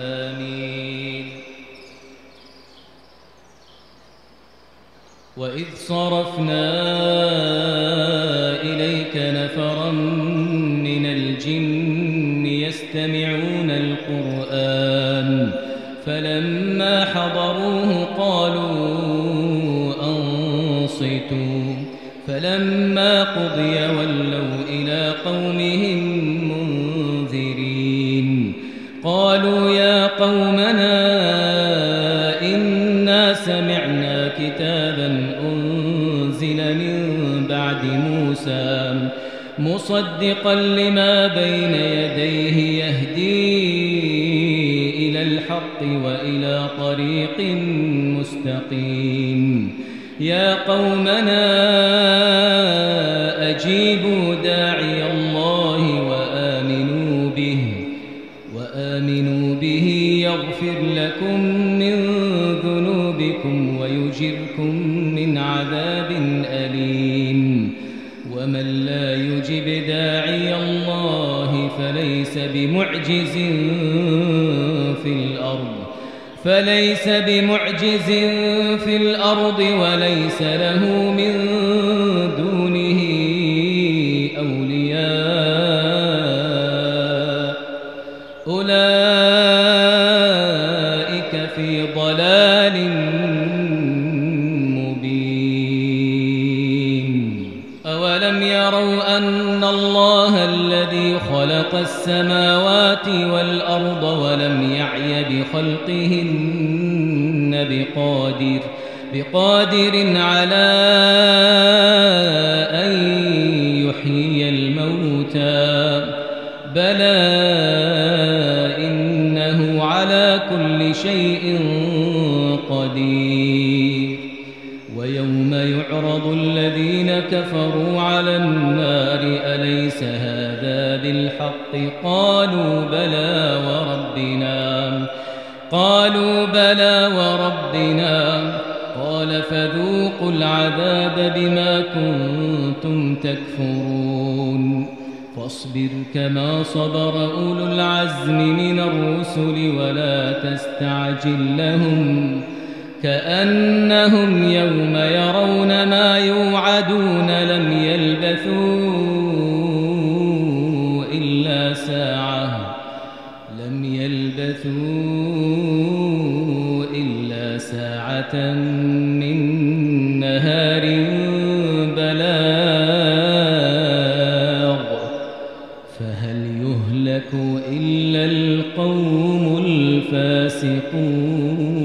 آمين. وإذ صرفنا إليك نفرا من الجن يستمعون القرآن فلما حضروه قالوا فلما قضي ولوا إلى قومهم منذرين قالوا يا قومنا إنا سمعنا كتابا أنزل من بعد موسى مصدقا لما بين يديه يهدي إلى الحق وإلى طريق مستقيم يا قومنا أجيبوا داعي الله وآمنوا به يغفر لكم من ذنوبكم ويجركم من عذاب أليم. ومن لا يجب داعي الله فليس بمعجز في الأرض وليس له من دونه أولياء أولئك في ضلال مبين. أولم يروا أن الله الذي خلق السماوات والأرض ولم يعي بخلقهن بقادر على أن يحيي الموتى بلى إنه على كل شيء قدير. ويوم يعرض الذين كفروا على النار أليس هذا بالحق قالوا بلى وربنا قال فذوقوا العذاب بما كنتم تكفرون. فاصبر كما صبر أولو العزم من الرسل ولا تستعجل لهم كأنهم يوم يرون ما يوعدون لم يلبثوا إلا ساعة من نهار بلاغ فهل يهلك إلا القوم الفاسقون.